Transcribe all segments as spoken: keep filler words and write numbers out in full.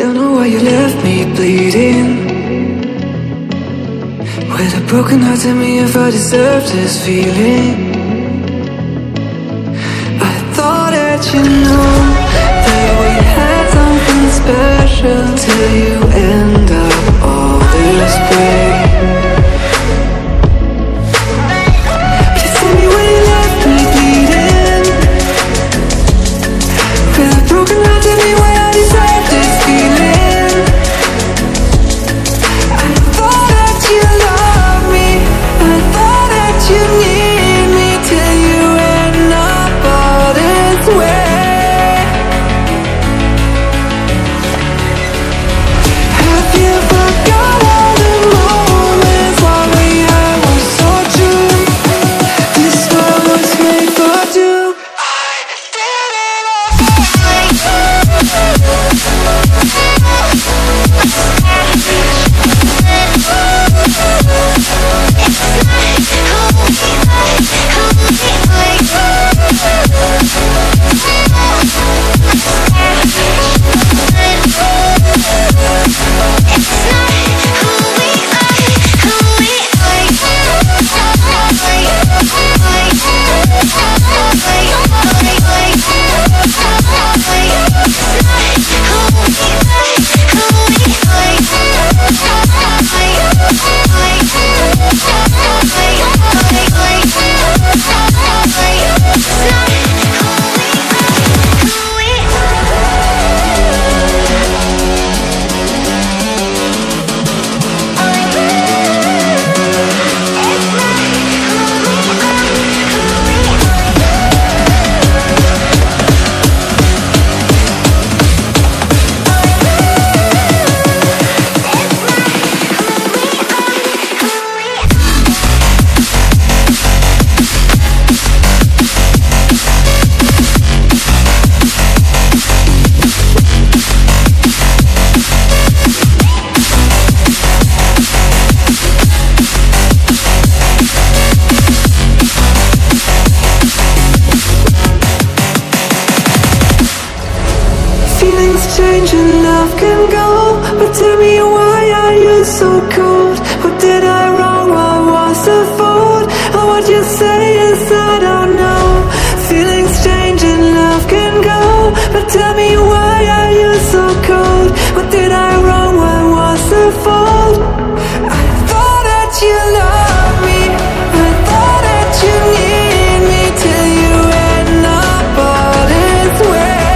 Don't know why you left me bleeding, with a broken heart. Tell me if I deserve this feeling. I thought that you know that we had something special till you end up all this way. Change and love can go, but tell me why are you so cold? What did I wrong? What was the fault? And what you say is I don't know. Feelings change and love can go, but tell me why are you so cold? What did I wrong? What was the fault? I thought that you loved me, I thought that you needed me till you end up all this way.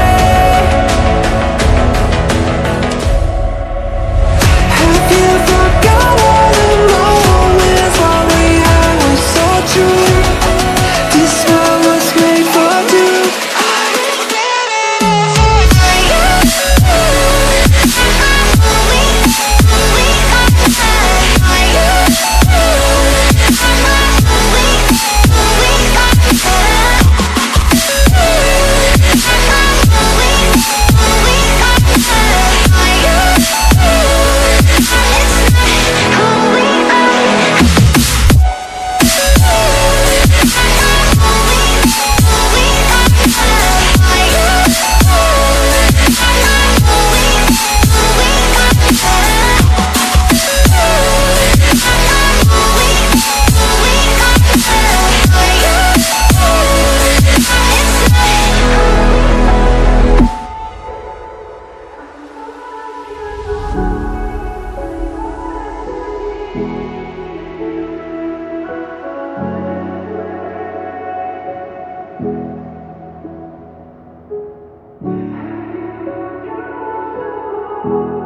Thank you.